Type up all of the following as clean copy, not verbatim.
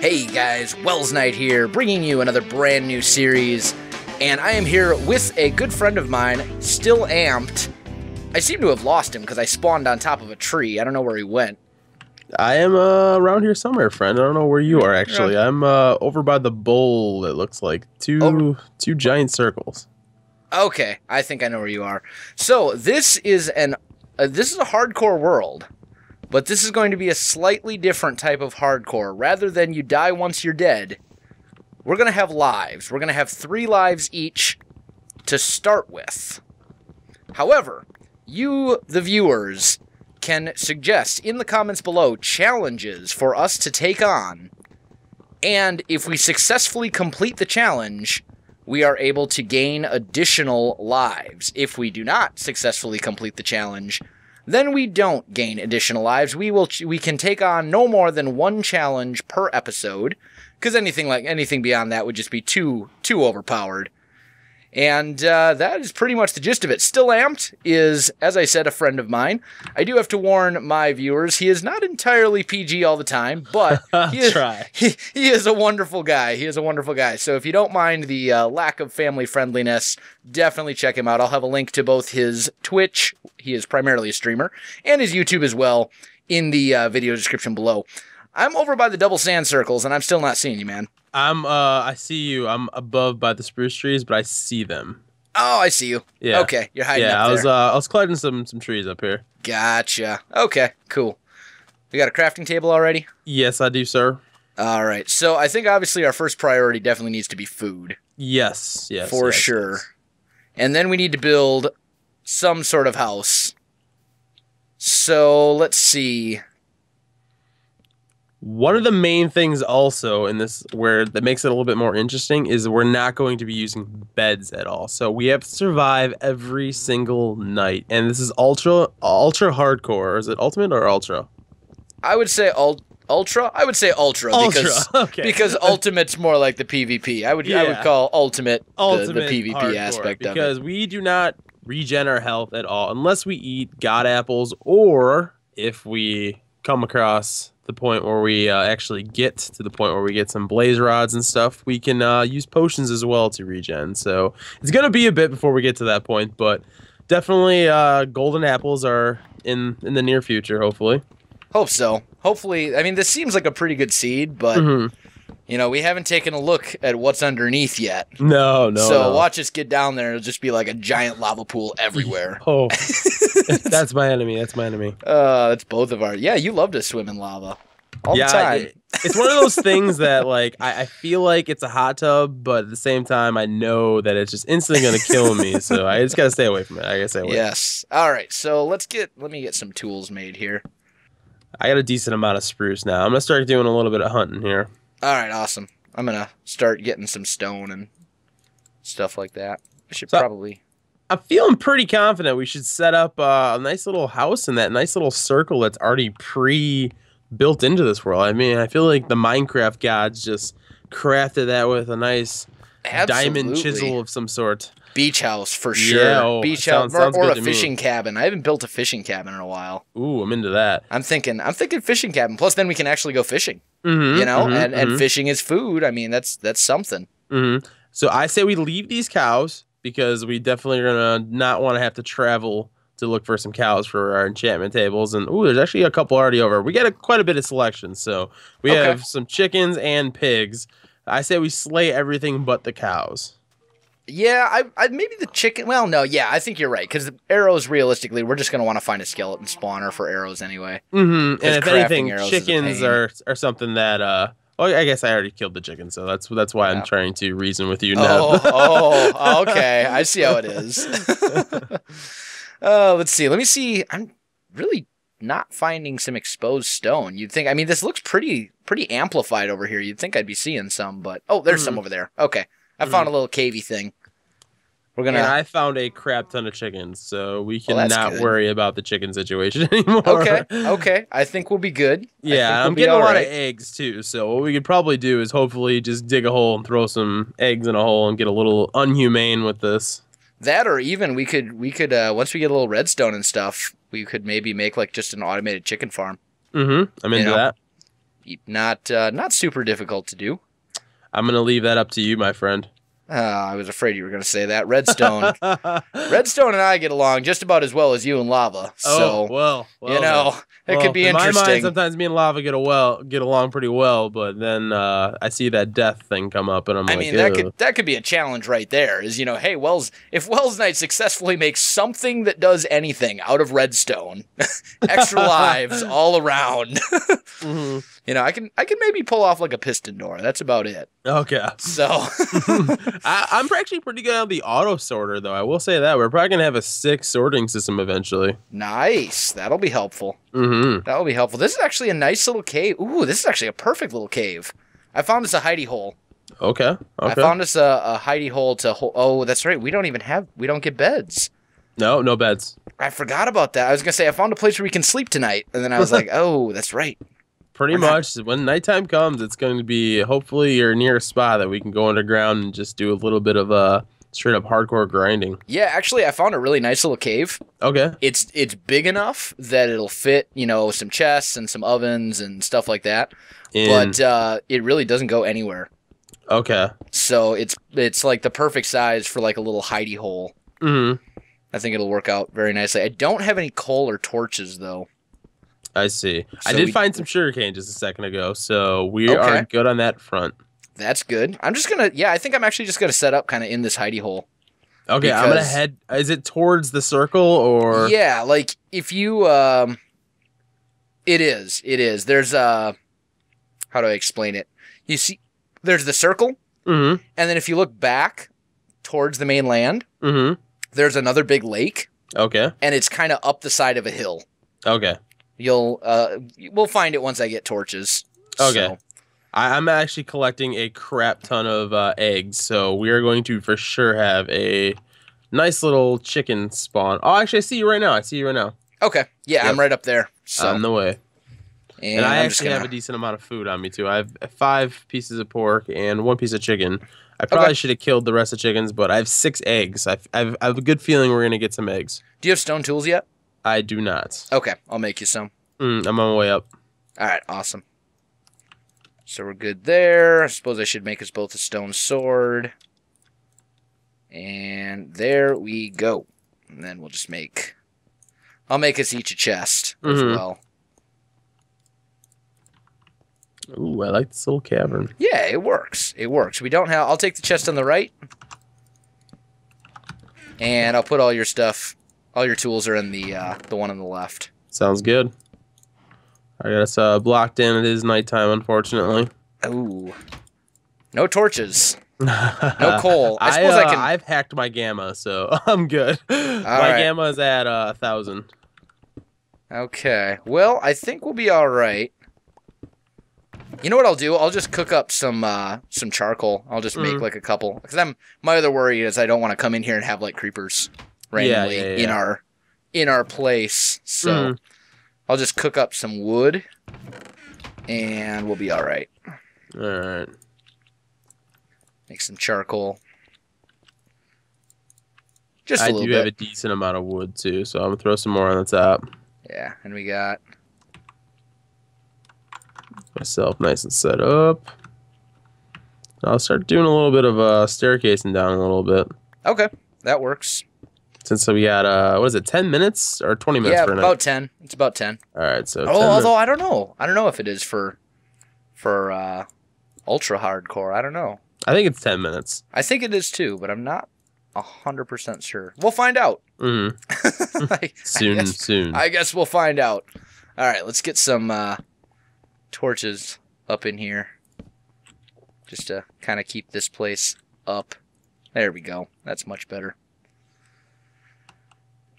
Hey guys, Welsknight here, bringing you another brand new series, and I am here with a good friend of mine, StillAmped. I seem to have lost him because I spawned on top of a tree. I don't know where he went. I am around here somewhere, friend. I don't know where you are, actually. I'm over by the bowl, it looks like. Two giant circles. Okay, I think I know where you are. So, this is a hardcore world. But this is going to be a slightly different type of hardcore. Rather than you die once you're dead, we're going to have lives. We're going to have 3 lives each to start with. However, you, the viewers, can suggest in the comments below challenges for us to take on. And if we successfully complete the challenge, we are able to gain additional lives. If we do not successfully complete the challenge, then we don't gain additional lives. We can take on no more than 1 challenge per episode, because anything beyond that would just be too overpowered. And that is pretty much the gist of it. StillAmped is, as I said, a friend of mine. I do have to warn my viewers, he is not entirely PG all the time, but he is a wonderful guy. He is a wonderful guy. So if you don't mind the lack of family friendliness, definitely check him out. I'll have a link to both his Twitch, he is primarily a streamer, and his YouTube as well in the video description below. I'm over by the double sand circles, and I'm still not seeing you, man. I see you. I'm above by the spruce trees, but I see them. Oh, I see you. Yeah. Okay, you're hiding up there. I was collecting some trees up here. Gotcha. Okay, cool. We got a crafting table already? Yes, I do, sir. All right. So I think, obviously, our first priority definitely needs to be food. Yes, yes. For sure. Yes. And then we need to build some sort of house. So let's see. One of the main things also in this that makes it a little bit more interesting is we're not going to be using beds at all. So we have to survive every single night. And this is ultra hardcore. Is it ultimate or ultra? I would say ultra. I would say ultra. Because ultimate's more like the PvP. I would call ultimate the PvP aspect of it. Because we do not regen our health at all unless we eat god apples, or if we come across the point where we actually get to the point where we get some blaze rods and stuff, we can use potions as well to regen. So it's gonna be a bit before we get to that point, but definitely golden apples are in the near future, hopefully. Hope so. Hopefully. I mean, this seems like a pretty good seed, but you know, we haven't taken a look at what's underneath yet. No. So watch us get down there, it'll just be like a giant lava pool everywhere. Oh. That's my enemy. That's my enemy. That's both of our. Yeah, you love to swim in lava all the time. It's one of those things that, like, I feel like it's a hot tub, but at the same time, I know that it's just instantly going to kill me. So I just got to stay away from it. I got to stay away. Yes. All right. So let me get some tools made here. I got a decent amount of spruce now. I'm going to start doing a little bit of hunting here. All right. Awesome. I'm going to start getting some stone and stuff like that. I should probably. I'm feeling pretty confident we should set up a nice little house in that nice little circle that's already pre-built into this world. I mean, I feel like the Minecraft gods just crafted that with a nice diamond chisel of some sort. Beach house, for sure. Yeah, beach house or a fishing cabin. I haven't built a fishing cabin in a while. Ooh, I'm into that. I'm thinking fishing cabin. Plus, then we can actually go fishing. You know, and fishing is food. I mean, that's something. So I say we leave these cows, because we definitely are going to not want to have to travel to look for some cows for our enchantment tables. And, ooh, there's actually a couple already over. We got quite a bit of selection. So we have some chickens and pigs. I say we slay everything but the cows. Yeah, I maybe the chicken. Well, no, yeah, I think you're right. Because the arrows, realistically, we're just going to want to find a skeleton spawner for arrows anyway. And if anything, chickens are something that... Oh, I guess I already killed the chicken, so that's why I'm trying to reason with you now. Oh, okay. I see how it is. Let's see. Let me see. I'm really not finding some exposed stone. You'd think. I mean, this looks pretty amplified over here. You'd think I'd be seeing some, but oh, there's some over there. Okay, I found a little cavey thing. And I found a crap ton of chickens, so we cannot worry about the chicken situation anymore. Okay. I think we'll be good. Yeah, I'm getting a lot of eggs, too, so what we could probably do is hopefully just dig a hole and throw some eggs in a hole and get a little inhumane with this. That, or even we could once we get a little redstone and stuff, we could maybe make, like, just an automated chicken farm. I'm into that. Not super difficult to do. I'm going to leave that up to you, my friend. I was afraid you were going to say that. Redstone. Redstone and I get along just about as well as you and lava. So, well, you know, it could be interesting. In my mind, sometimes me and lava get along pretty well, but then I see that death thing come up, and I'm like, I mean, that could be a challenge right there is, you know, hey, if Welsknight successfully makes something that does anything out of redstone, extra lives all around. Mm-hmm. You know, I can maybe pull off like a piston door. That's about it. Okay. So I'm actually pretty good on the auto sorter, though. I will say that we're probably gonna have a 6 sorting system eventually. Nice. That'll be helpful. Mm-hmm. That'll be helpful. This is actually a nice little cave. Ooh, this is actually a perfect little cave. I found us a hidey hole. Okay. Okay. I found us a hidey hole to hold. Oh, that's right. We don't get beds. No, no beds. I forgot about that. I was gonna say I found a place where we can sleep tonight, and then I was like, oh, that's right. Pretty much, when nighttime comes, it's going to be hopefully you're near a spot that we can go underground and just do a little bit of straight up hardcore grinding. Yeah, actually, I found a really nice little cave. Okay, it's big enough that it'll fit, you know, some chests and some ovens and stuff like that. But it really doesn't go anywhere. Okay, so it's like the perfect size for like a little hidey hole. Mm-hmm. I think it'll work out very nicely. I don't have any coal or torches though. I see. So I did find some sugarcane just a second ago, so we are good on that front. That's good. I'm just going to, yeah, I think I'm actually just going to set up kind of in this hidey hole. Okay, because I'm going to head, is it towards the circle or? Yeah, like if you, it is. There's, how do I explain it? You see, there's the circle, mm-hmm. and then if you look back towards the mainland, mm-hmm. there's another big lake. Okay. And it's kind of up the side of a hill. Okay. We'll find it once I get torches. Okay. So. I'm actually collecting a crap ton of eggs, so we are going to for sure have a nice little chicken spawn. Oh, actually, I see you right now. Okay. Yeah, yep. I'm right up there. So. On the way. And I actually have a decent amount of food on me, too. I have 5 pieces of pork and 1 piece of chicken. I probably should have killed the rest of chickens, but I have 6 eggs. I have a good feeling we're going to get some eggs. Do you have stone tools yet? I do not. Okay, I'll make you some. I'm on my way up. All right, awesome. So we're good there. I suppose I should make us both a stone sword. And there we go. And then we'll just make... I'll make us each a chest as well. Ooh, I like this little cavern. Yeah, it works. It works. We don't have... I'll take the chest on the right. And I'll put all your stuff... All your tools are in the one on the left. Sounds good. I got us blocked in. It is nighttime, unfortunately. Ooh. No torches. No coal. I suppose I can... I've hacked my gamma, so I'm good. My gamma is at 1,000. Okay. Well, I think we'll be all right. You know what I'll do? I'll just cook up some charcoal. I'll just make like a couple. Because my other worry is I don't want to come in here and have like creepers. Randomly in our place. So I'll just cook up some wood and we'll be all right. All right. Make some charcoal. Just a little bit. I do have a decent amount of wood too, so I'm going to throw some more on the top. Yeah, and we got myself nice and set up. I'll start doing a little bit of staircasing down a little bit. Okay, that works. Since we got, what is it, 10 minutes or 20 minutes for now? Yeah, about 10. It's about 10. All right, so although I don't know. I don't know if it is for ultra hardcore. I don't know. I think it's 10 minutes. I think it is too, but I'm not 100% sure. We'll find out. Mm-hmm. Soon. I guess we'll find out. All right, let's get some torches up in here just to kind of keep this place up. There we go. That's much better.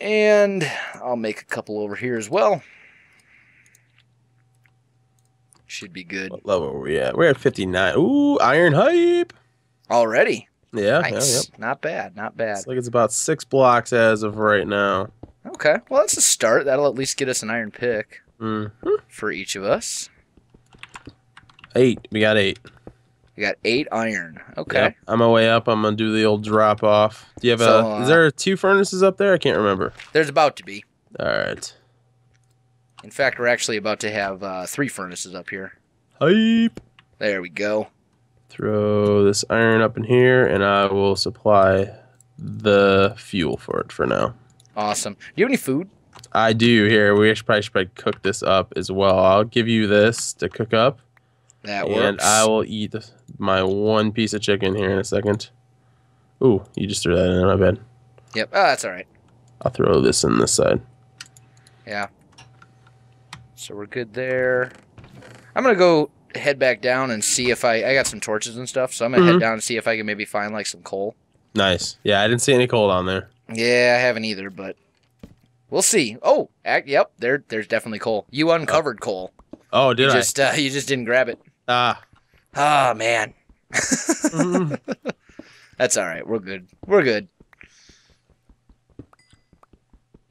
And I'll make a couple over here as well. Should be good. What level are we at? We're at 59. Ooh, iron hype. Already? Yeah. Nice. Yeah, not bad, not bad. It's like it's about 6 blocks as of right now. Okay. Well, that's a start. That'll at least get us an iron pick for each of us. 8. We got 8. We got 8 iron. Okay. Yep. On my way up, I'm going to do the old drop off. Do you have is there 2 furnaces up there? I can't remember. There's about to be. All right. In fact, we're actually about to have 3 furnaces up here. Hype. There we go. Throw this iron up in here, and I will supply the fuel for it for now. Awesome. Do you have any food? I do. Here, we should probably cook this up as well. I'll give you this to cook up. That works. And I will eat my one piece of chicken here in a second. Ooh, you just threw that in. My bad. Yep. Oh, that's all right. I'll throw this in this side. Yeah. So we're good there. I'm going to go head back down and see if I got some torches and stuff, so I'm going to head down and see if I can maybe find, like, some coal. Nice. Yeah, I didn't see any coal down there. Yeah, I haven't either, but we'll see. Oh, yep, there's definitely coal. You uncovered coal. Oh, did I? You just didn't grab it. Ah. Oh, man. That's all right. We're good. We're good.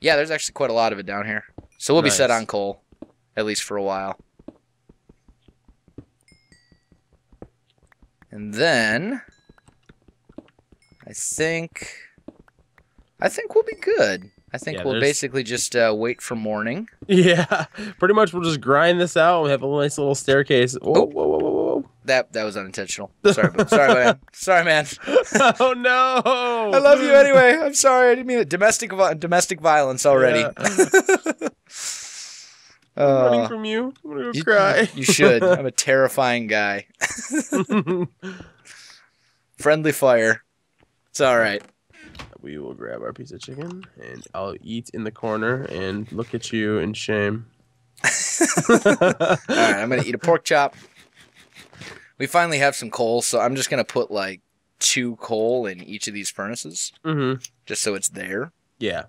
Yeah, there's actually quite a lot of it down here. So we'll be set on coal, at least for a while. And then I think we'll be good. I think we'll basically just wait for morning. Yeah, pretty much we'll just grind this out. We have a nice little staircase. Whoa, oh, whoa, whoa, whoa, whoa! That was unintentional. Sorry, man. Sorry, man. Oh no! I love you anyway. I'm sorry. I didn't mean it. Domestic violence already. Yeah. I'm running from you. I'm gonna go cry. You should. I'm a terrifying guy. Friendly fire. It's all right. We will grab our piece of chicken, and I'll eat in the corner and look at you in shame. All right, I'm gonna eat a pork chop. We finally have some coal, so I'm just gonna put like 2 coal in each of these furnaces, just so it's there. Yeah.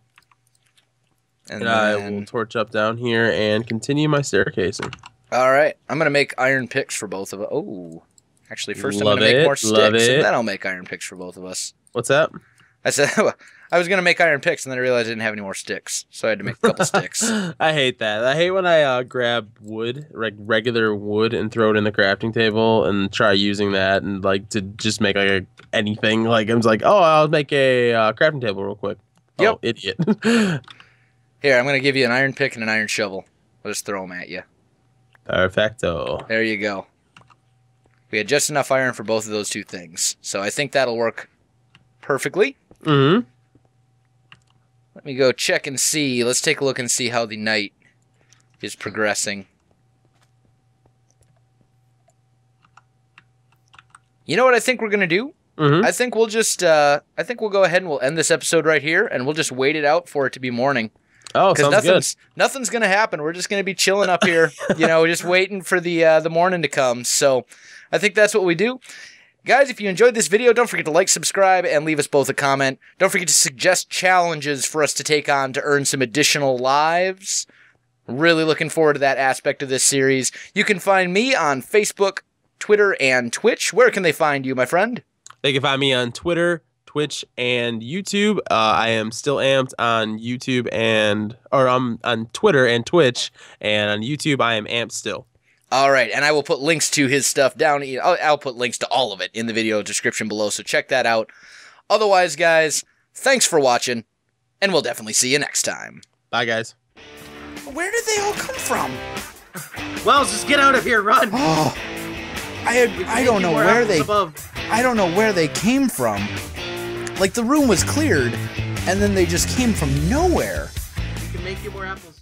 And I will torch up down here and continue my staircasing. All right. I'm going to make iron picks for both of us. Oh, actually, first I'm going to make more sticks, and then I'll make iron picks for both of us. What's that? I said I was going to make iron picks, and then I realized I didn't have any more sticks, so I had to make a couple sticks. I hate that. I hate when I grab wood, like regular wood, and throw it in the crafting table and try using that and like to just make like anything. Like I'm just like, oh, I'll make a crafting table real quick. Yep. Oh, idiot. Here, I'm going to give you an iron pick and an iron shovel. I'll just throw them at you. Perfecto. There you go. We had just enough iron for both of those 2 things. So I think that'll work perfectly. Mm-hmm. Let me go check and see. Let's take a look and see how the night is progressing. You know what I think we're going to do? Mm-hmm. I think we'll go ahead and we'll end this episode right here, and we'll just wait it out for it to be morning. Oh, sounds good. Nothing's going to happen. We're just going to be chilling up here, you know, just waiting for the morning to come. So I think that's what we do. Guys, if you enjoyed this video, don't forget to like, subscribe, and leave us both a comment. Don't forget to suggest challenges for us to take on to earn some additional lives. Really looking forward to that aspect of this series. You can find me on Facebook, Twitter, and Twitch. Where can they find you, my friend? They can find me on Twitter, Twitch, and YouTube. I am StillAmped on YouTube on Twitter and Twitch, and on YouTube I am Amped Still. All right, and I will put links to his stuff down. I'll put links to all of it in the video description below, so check that out. Otherwise, guys, thanks for watching, and we'll definitely see you next time. Bye, guys. Where did they all come from? Wells, just get out of here, run! Oh, I don't know where they came from. Like, the room was cleared, and then they just came from nowhere. You can make you more apples.